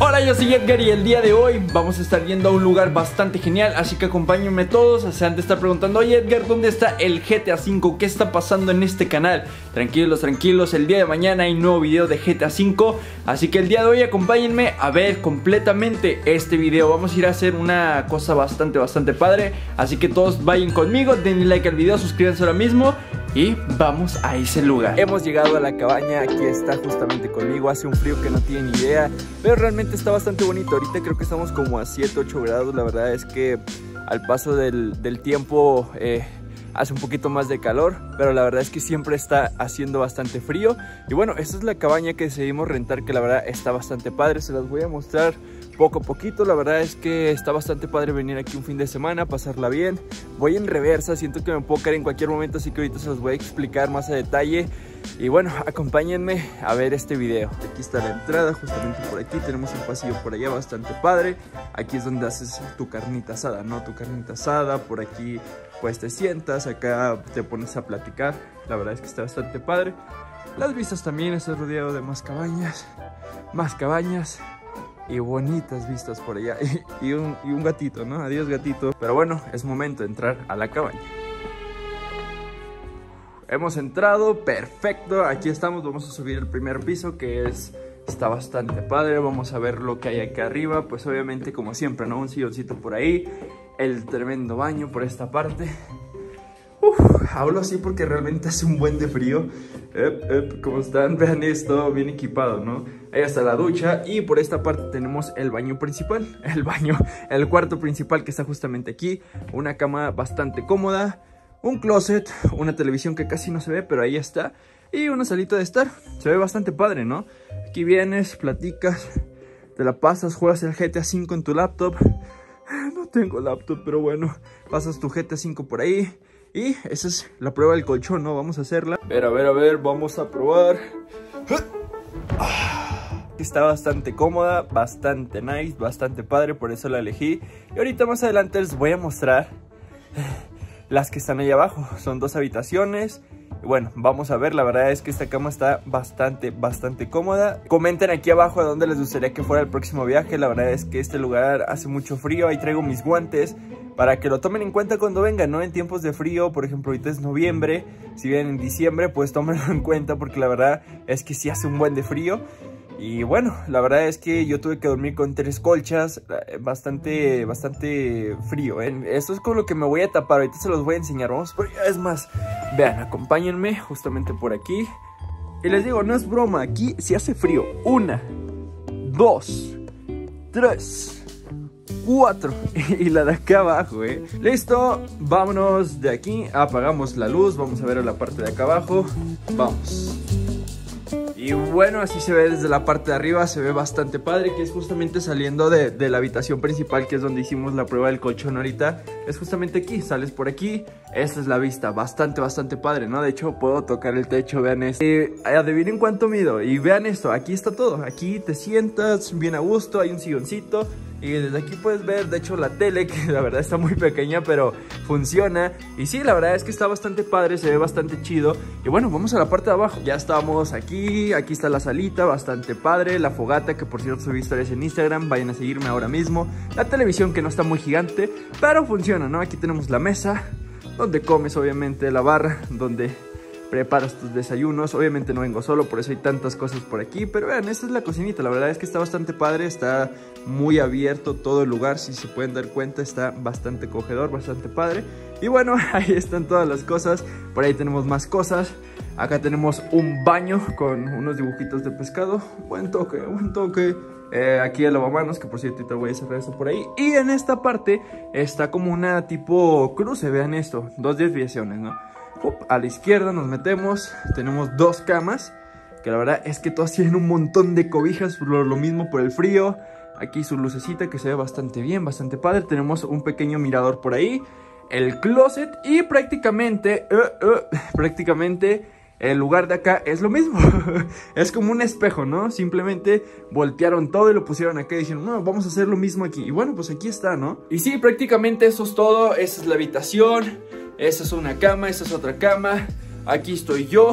Hola, yo soy Edgar y el día de hoy vamos a estar yendo a un lugar bastante genial, así que acompáñenme todos. O sea, antes de estar preguntando, oye Edgar, ¿dónde está el GTA V? ¿Qué está pasando en este canal? Tranquilos, tranquilos, el día de mañana hay nuevo video de GTA V, así que el día de hoy acompáñenme a ver completamente este video. Vamos a ir a hacer una cosa bastante padre, así que todos vayan conmigo, denle like al video, suscríbanse ahora mismo y vamos a ese lugar. Hemos llegado a la cabaña, aquí está justamente conmigo. Hace un frío que no tienen idea, pero realmente está bastante bonito. Ahorita creo que estamos como a 7-8 grados. La verdad es que al paso del tiempo hace un poquito más de calor, pero la verdad es que siempre está haciendo bastante frío. Y bueno, esta es la cabaña que decidimos rentar, que la verdad está bastante padre. Se las voy a mostrar poco a poquito. La verdad es que está bastante padre venir aquí un fin de semana, pasarla bien. Voy en reversa, siento que me puedo caer en cualquier momento, así que ahorita se los voy a explicar más a detalle. Y bueno, acompáñenme a ver este video. Aquí está la entrada, justamente por aquí. Tenemos un pasillo por allá bastante padre. Aquí es donde haces tu carnita asada, ¿no? Tu carnita asada, por aquí pues te sientas, acá te pones a platicar. La verdad es que está bastante padre. Las vistas también, está rodeado de más cabañas y bonitas vistas por allá. Y un gatito, ¿no? Adiós gatito. Pero bueno, es momento de entrar a la cabaña. Hemos entrado, perfecto, aquí estamos. Vamos a subir el primer piso, que está bastante padre. Vamos a ver lo que hay acá arriba, pues obviamente como siempre, ¿no? Un silloncito por ahí, el tremendo baño por esta parte. Uf, hablo así porque realmente hace un buen de frío. Como están, vean esto, bien equipado, ¿no? Ahí está la ducha y por esta parte tenemos el baño principal, el cuarto principal que está justamente aquí. Una cama bastante cómoda, un closet, una televisión que casi no se ve, pero ahí está. Y una salita de estar. Se ve bastante padre, ¿no? Aquí vienes, platicas, te la pasas, juegas el GTA V en tu laptop. No tengo laptop, pero bueno, pasas tu GTA V por ahí. Y esa es la prueba del colchón, ¿no? Vamos a hacerla. A ver, vamos a probar. Está bastante cómoda, bastante nice, bastante padre, por eso la elegí. Y ahorita más adelante les voy a mostrar las que están ahí abajo. Son dos habitaciones. Y bueno, vamos a ver. La verdad es que esta cama está bastante cómoda. Comenten aquí abajo a dónde les gustaría que fuera el próximo viaje. La verdad es que este lugar hace mucho frío. Ahí traigo mis guantes para que lo tomen en cuenta cuando vengan, ¿no? En tiempos de frío, por ejemplo, ahorita es noviembre. Si vienen en diciembre, pues tómenlo en cuenta, porque la verdad es que sí hace un buen de frío. Y bueno, la verdad es que yo tuve que dormir con 3 colchas, bastante frío, ¿eh? Esto es con lo que me voy a tapar, ahorita se los voy a enseñar. Vamos, pero es más, vean, acompáñenme justamente por aquí. Y les digo, no es broma, aquí sí hace frío. 1, 2, 3, 4 y la de acá abajo, ¿eh? Listo, vámonos de aquí, apagamos la luz, vamos a ver a la parte de acá abajo, vamos. Y bueno, así se ve desde la parte de arriba, se ve bastante padre, que es justamente saliendo de la habitación principal, que es donde hicimos la prueba del colchón ahorita. Es justamente aquí, sales por aquí, esta es la vista, bastante padre, ¿no? De hecho, puedo tocar el techo, vean esto. Adivinen cuánto mido, y vean esto, aquí está todo, aquí te sientas bien a gusto, hay un silloncito. Y desde aquí puedes ver, de hecho, la tele, que la verdad está muy pequeña, pero funciona. Y sí, la verdad es que está bastante padre, se ve bastante chido. Y bueno, vamos a la parte de abajo. Ya estamos aquí, aquí está la salita, bastante padre. La fogata, que por cierto subí historias en Instagram, vayan a seguirme ahora mismo. La televisión, que no está muy gigante, pero funciona, ¿no? Aquí tenemos la mesa, donde comes, obviamente, la barra, donde preparas tus desayunos. Obviamente no vengo solo, por eso hay tantas cosas por aquí. Pero vean, esta es la cocinita, la verdad es que está bastante padre. Está muy abierto todo el lugar, si se pueden dar cuenta, está bastante acogedor, bastante padre. Y bueno, ahí están todas las cosas. Por ahí tenemos más cosas. Acá tenemos un baño con unos dibujitos de pescado. Buen toque, buen toque. Aquí el lavamanos, que por cierto ahorita voy a cerrar esto por ahí. Y en esta parte está como una tipo cruce, vean esto, 2 desviaciones, ¿no? A la izquierda nos metemos, tenemos 2 camas, que la verdad es que todas tienen un montón de cobijas, por lo mismo, por el frío. Aquí su lucecita, que se ve bastante bien, bastante padre. Tenemos un pequeño mirador por ahí, el closet y prácticamente el lugar de acá es lo mismo. Es como un espejo, ¿no? Simplemente voltearon todo y lo pusieron acá y dijeron, no, vamos a hacer lo mismo aquí. Y bueno, pues aquí está, ¿no? Y sí, prácticamente eso es todo. Esa es la habitación. Esa es una cama, esa es otra cama. aquí estoy yo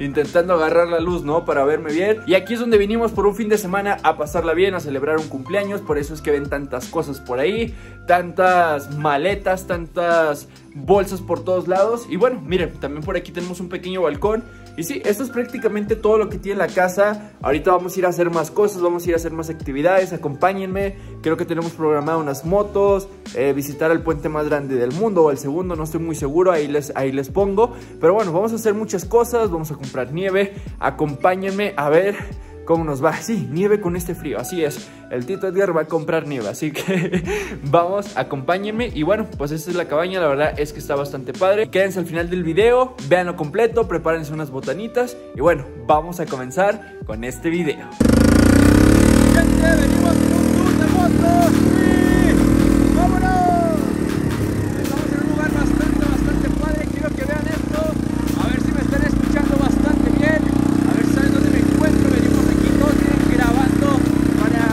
intentando agarrar la luz, ¿no? Para verme bien. Y aquí es donde vinimos por un fin de semana a pasarla bien, a celebrar un cumpleaños. Por eso es que ven tantas cosas por ahí, tantas maletas, tantas bolsas por todos lados. Y bueno, miren, también por aquí tenemos un pequeño balcón. Y sí, esto es prácticamente todo lo que tiene la casa. Ahorita vamos a ir a hacer más cosas, vamos a ir a hacer más actividades, acompáñenme. Creo que tenemos programado unas motos, visitar el puente más grande del mundo o el segundo, no estoy muy seguro, ahí les pongo. Pero bueno, vamos a hacer muchas cosas, vamos a comprar nieve, acompáñenme a ver cómo nos va. Sí, nieve con este frío, así es. El Tito Edgar va a comprar nieve, así que vamos, acompáñenme. Y bueno, pues esta es la cabaña, la verdad es que está bastante padre. Quédense al final del video, véanlo completo, prepárense unas botanitas. Y bueno, vamos a comenzar con este video. Gente, venimos en un tour de motos. ¡Sí! ¡Vámonos! Estamos en un lugar bastante padre, quiero que vean esto. A ver si me están escuchando bastante bien, a ver si saben dónde me encuentro. Venimos aquí todos bien grabando para...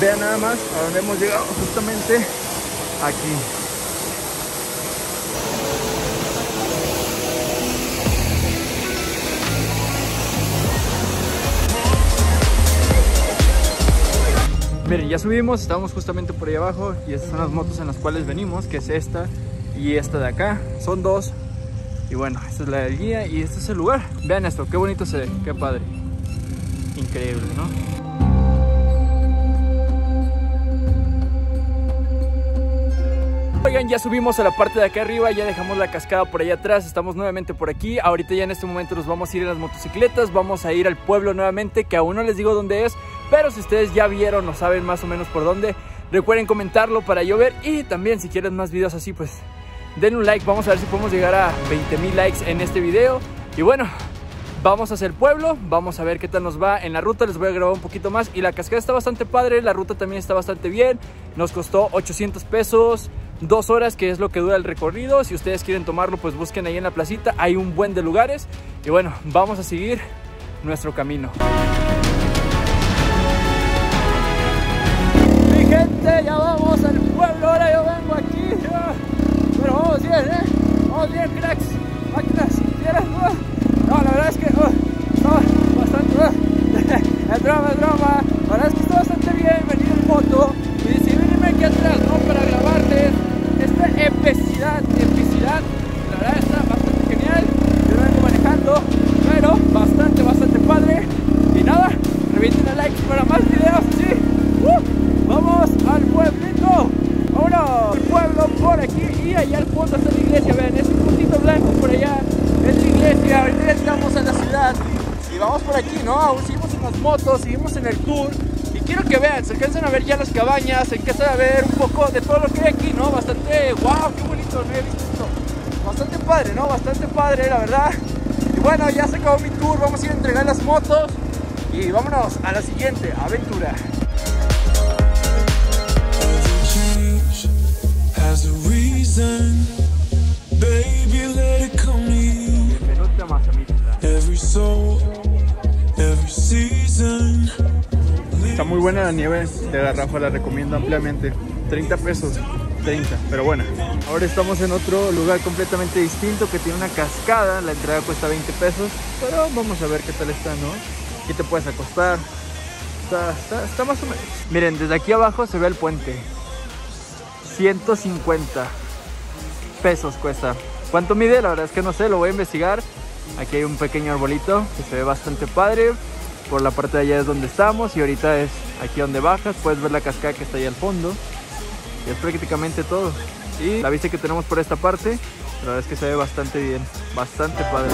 Vean nada más a donde hemos llegado, justamente aquí. Miren, ya subimos, estábamos justamente por ahí abajo y estas son las motos en las cuales venimos, que es esta y esta de acá, son dos. Y bueno, esta es la del guía y este es el lugar. Vean esto, qué bonito se ve, qué padre. Increíble, ¿no? Oigan, ya subimos a la parte de acá arriba, ya dejamos la cascada por allá atrás, estamos nuevamente por aquí. Ahorita ya en este momento nos vamos a ir en las motocicletas, vamos a ir al pueblo nuevamente, que aún no les digo dónde es, pero si ustedes ya vieron o saben más o menos por dónde, recuerden comentarlo para yo ver. Y también si quieren más videos así, pues denle un like, vamos a ver si podemos llegar a 20,000 likes en este video. Y bueno, vamos hacia el pueblo, vamos a ver qué tal nos va en la ruta, les voy a grabar un poquito más. Y la cascada está bastante padre, la ruta también está bastante bien, nos costó 800 pesos, 2 horas, que es lo que dura el recorrido. Si ustedes quieren tomarlo, pues busquen ahí en la placita, hay un buen de lugares. Y bueno, vamos a seguir nuestro camino. Mi gente, gente, ya vamos al pueblo. Ahora yo vengo aquí, ya. Pero vamos bien, cracks, máquinas, fieras, no, la verdad es que bastante, es drama, la verdad es que está bastante bien venir en moto y decidí venirme aquí atrás, ¿no? Para grabarles esta epicidad, la verdad está bastante genial. Yo lo vengo manejando, pero bastante padre. Y nada, revienten el like para más videos, ¿sí? Vamos al pueblito, ahora el pueblo por aquí y allá al fondo está la iglesia, vean ese puntito blanco por allá es la iglesia. Ahorita ya estamos en la ciudad y vamos por aquí, ¿no? Aún seguimos en las motos, seguimos en el tour y quiero que vean, se alcanzan a ver ya las cabañas, se alcanzan a ver un poco de todo lo que hay aquí, ¿no? Bastante, wow, qué bonito, no había visto esto, bastante padre, ¿no? Bastante padre, la verdad. Y bueno, ya se acabó mi tour, vamos a ir a entregar las motos y vámonos a la siguiente aventura. Bienvenidos a Mazamitla. Está muy buena la nieve de garrafa, la recomiendo ampliamente. 30 pesos, 30, pero bueno. Ahora estamos en otro lugar completamente distinto que tiene una cascada. La entrada cuesta 20 pesos, pero vamos a ver qué tal está, ¿no? Aquí te puedes acostar. Está más o menos. Miren, desde aquí abajo se ve el puente. 150 pesos cuesta. ¿Cuánto mide? La verdad es que no sé, lo voy a investigar. Aquí hay un pequeño arbolito que se ve bastante padre. Por la parte de allá es donde estamos y ahorita es aquí donde bajas. Puedes ver la cascada que está ahí al fondo. Y es prácticamente todo. Y la vista que tenemos por esta parte, la verdad es que se ve bastante bien, bastante padre.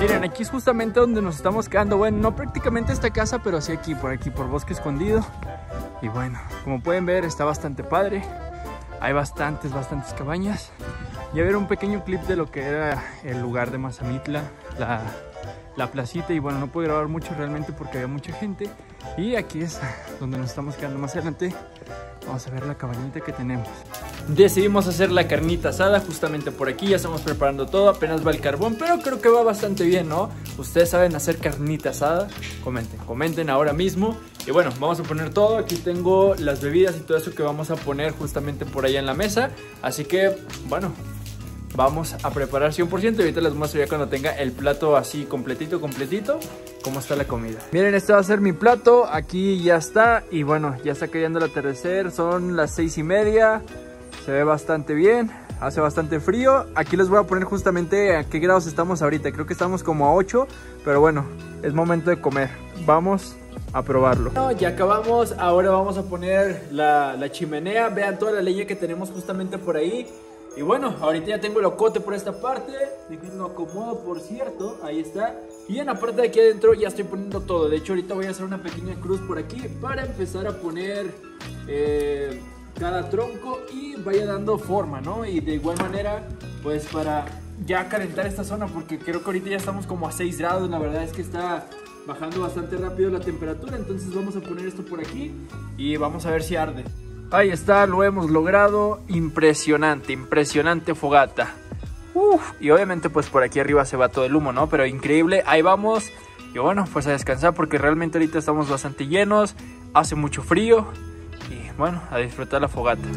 Miren, aquí es justamente donde nos estamos quedando. Bueno, no prácticamente esta casa, pero sí aquí, por Bosque Escondido. Y bueno, como pueden ver, está bastante padre. Hay bastantes cabañas. Ya vieron un pequeño clip de lo que era el lugar de Mazamitla, la placita. Y bueno, no pude grabar mucho realmente porque había mucha gente. Y aquí es donde nos estamos quedando. Más adelante vamos a ver la cabañita que tenemos. Decidimos hacer la carnita asada justamente por aquí. Ya estamos preparando todo, apenas va el carbón, pero creo que va bastante bien, ¿no? ¿Ustedes saben hacer carnita asada? Comenten ahora mismo. Y bueno, vamos a poner todo. Aquí tengo las bebidas y todo eso que vamos a poner justamente por allá en la mesa. Así que, bueno, vamos a preparar 100% y ahorita les muestro ya cuando tenga el plato así completito cómo está la comida. Miren, este va a ser mi plato. Aquí ya está. Y bueno, ya está cayendo el atardecer. Son las 6:30. Se ve bastante bien, hace bastante frío. Aquí les voy a poner justamente a qué grados estamos ahorita. Creo que estamos como a 8, pero bueno, es momento de comer. Vamos a probarlo. Bueno, ya acabamos, ahora vamos a poner la chimenea. Vean toda la leña que tenemos justamente por ahí. Y bueno, ahorita ya tengo el ocote por esta parte. Lo acomodo, por cierto, ahí está. Y en la parte de aquí adentro ya estoy poniendo todo. De hecho, ahorita voy a hacer una pequeña cruz por aquí para empezar a poner... cada tronco y vaya dando forma, ¿no? Y de igual manera, pues para ya calentar esta zona, porque creo que ahorita ya estamos como a 6 grados, la verdad es que está bajando bastante rápido la temperatura, entonces vamos a poner esto por aquí y vamos a ver si arde. Ahí está, lo hemos logrado, impresionante fogata. Uf, y obviamente pues por aquí arriba se va todo el humo, ¿no? Pero increíble, ahí vamos. Y bueno, pues a descansar porque realmente ahorita estamos bastante llenos, hace mucho frío. Bueno, a disfrutar la fogata.